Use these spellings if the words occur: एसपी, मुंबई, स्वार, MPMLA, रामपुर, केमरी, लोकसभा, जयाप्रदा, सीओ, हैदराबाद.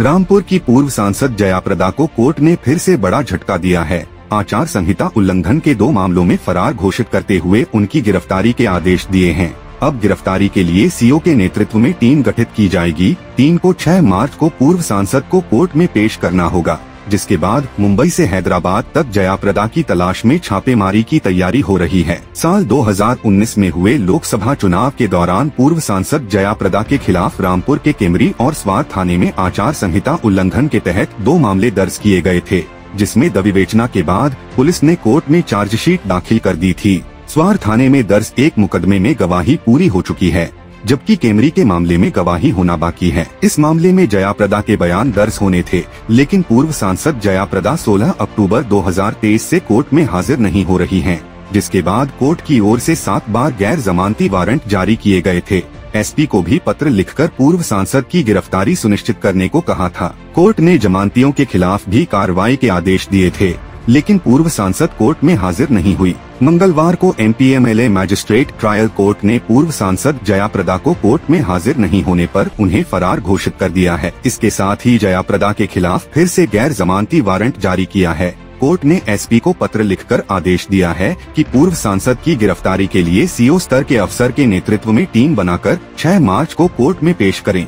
रामपुर की पूर्व सांसद जयाप्रदा को कोर्ट ने फिर से बड़ा झटका दिया है। आचार संहिता उल्लंघन के 2 मामलों में फरार घोषित करते हुए उनकी गिरफ्तारी के आदेश दिए हैं। अब गिरफ्तारी के लिए सीओ के नेतृत्व में टीम गठित की जाएगी। टीम को 6 मार्च को पूर्व सांसद को कोर्ट में पेश करना होगा, जिसके बाद मुंबई से हैदराबाद तक जयाप्रदा की तलाश में छापेमारी की तैयारी हो रही है। साल 2019 में हुए लोकसभा चुनाव के दौरान पूर्व सांसद जयाप्रदा के खिलाफ रामपुर के केमरी और स्वार थाने में आचार संहिता उल्लंघन के तहत 2 मामले दर्ज किए गए थे, जिसमें दबिवेचना के बाद पुलिस ने कोर्ट में चार्जशीट दाखिल कर दी थी। स्वार थाने में दर्ज एक मुकदमे में गवाही पूरी हो चुकी है, जबकि केमरी के मामले में गवाही होना बाकी है। इस मामले में जयाप्रदा के बयान दर्ज होने थे, लेकिन पूर्व सांसद जयाप्रदा 16 अक्टूबर 2023 से कोर्ट में हाजिर नहीं हो रही हैं, जिसके बाद कोर्ट की ओर से 7 बार गैर जमानती वारंट जारी किए गए थे। एसपी को भी पत्र लिखकर पूर्व सांसद की गिरफ्तारी सुनिश्चित करने को कहा था। कोर्ट ने जमानतियों के खिलाफ भी कार्रवाई के आदेश दिए थे, लेकिन पूर्व सांसद कोर्ट में हाजिर नहीं हुई। मंगलवार को MPMLA मैजिस्ट्रेट ट्रायल कोर्ट ने पूर्व सांसद जयाप्रदा को कोर्ट में हाजिर नहीं होने पर उन्हें फरार घोषित कर दिया है। इसके साथ ही जयाप्रदा के खिलाफ फिर से गैर जमानती वारंट जारी किया है। कोर्ट ने एसपी को पत्र लिखकर आदेश दिया है कि पूर्व सांसद की गिरफ्तारी के लिए सीओ स्तर के अफसर के नेतृत्व में टीम बनाकर 6 मार्च को कोर्ट में पेश करें।